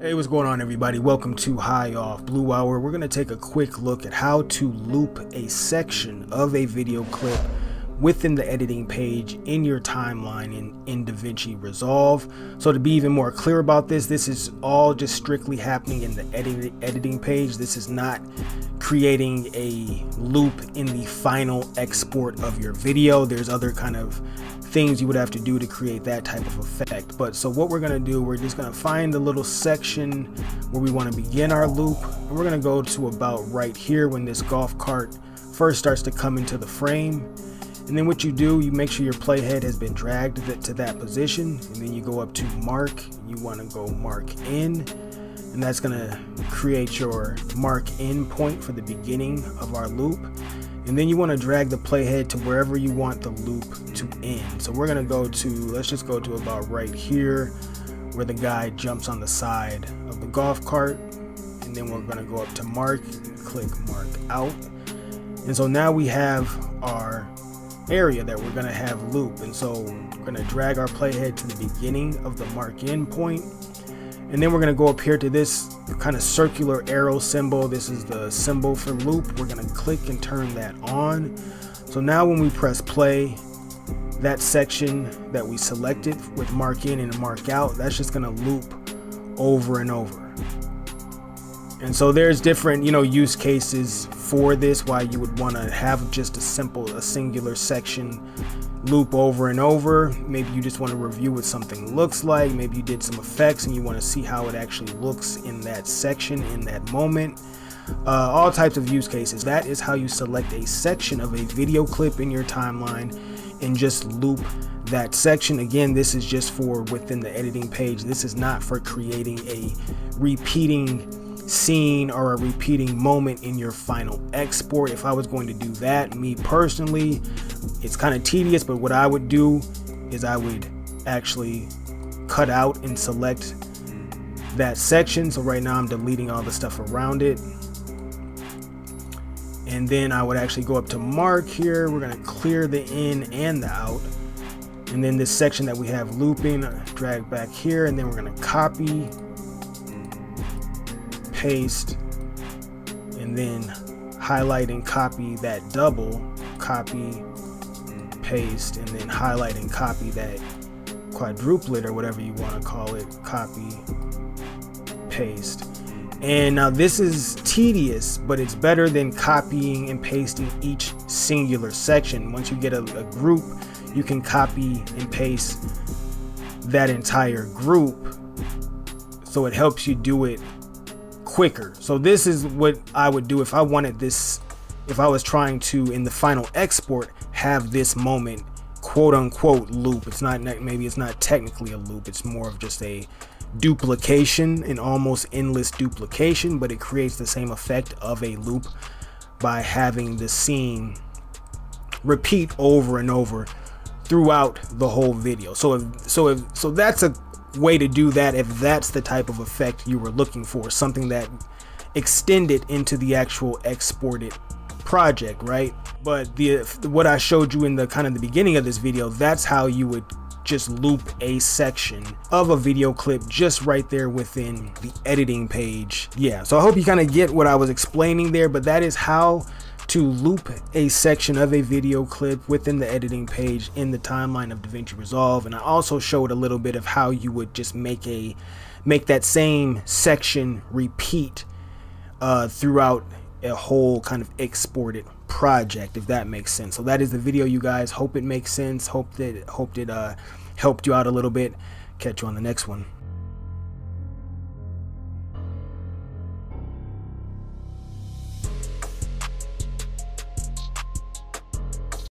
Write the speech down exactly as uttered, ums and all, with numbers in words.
Hey, what's going on, everybody? Welcome to High Off Blue Hour. We're going to take a quick look at how to loop a section of a video clip within the editing page in your timeline in, in DaVinci Resolve. So to be even more clear about this, this is all just strictly happening in the edit, editing page. This is not creating a loop in the final export of your video. There's other kind of things you would have to do to create that type of effect. But so what we're gonna do, we're just gonna find the little section where we wanna begin our loop. And we're gonna go to about right here when this golf cart first starts to come into the frame. And then what you do, you make sure your playhead has been dragged to that position, and then you go up to mark. You want to go mark in, and that's going to create your mark in point for the beginning of our loop. And then you want to drag the playhead to wherever you want the loop to end. So we're going to go to, let's just go to about right here where the guy jumps on the side of the golf cart, and then we're going to go up to mark and click mark out. And so now we have our area that we're going to have loop, and so we're going to drag our playhead to the beginning of the mark in point, and then we're going to go up here to this kind of circular arrow symbol. This is the symbol for loop. We're going to click and turn that on. So now when we press play, that section that we selected with mark in and mark out, that's just going to loop over and over. And so there's different, you know, use cases for this, why you would want to have just a simple, a singular section loop over and over. Maybe you just want to review what something looks like. Maybe you did some effects and you want to see how it actually looks in that section, in that moment. Uh, all types of use cases. That is how you select a section of a video clip in your timeline and just loop that section. Again, this is just for within the editing page. This is not for creating a repeating scene or a repeating moment in your final export. If I was going to do that, me personally, it's kind of tedious, but what I would do is I would actually cut out and select that section. So right now I'm deleting all the stuff around it, and then I would actually go up to mark here. We're going to clear the in and the out, and then this section that we have looping, drag back here, and then we're going to copy, paste, and then highlight and copy that double, copy, paste, and then highlight and copy that quadruplet or whatever you want to call it, copy, paste. And now this is tedious, but it's better than copying and pasting each singular section. Once you get a, a group, you can copy and paste that entire group, so it helps you do it quicker. So this is what I would do if I wanted this, if I was trying to, in the final export, have this moment, quote unquote, loop. It's not, maybe it's not technically a loop. It's more of just a duplication, an almost endless duplication, but it creates the same effect of a loop by having the scene repeat over and over throughout the whole video. So if, so if, so that's a way to do that if that's the type of effect you were looking for, something that extended into the actual exported project, right? But the what I showed you in the kind of the beginning of this video, that's how you would just loop a section of a video clip just right there within the editing page. Yeah, so I hope you kind of get what I was explaining there, but that is how to loop a section of a video clip within the editing page in the timeline of DaVinci Resolve. And I also showed a little bit of how you would just make a make that same section repeat uh, throughout a whole kind of exported project, if that makes sense. So that is the video, you guys. Hope it makes sense. Hope that hope it uh, helped you out a little bit. Catch you on the next one.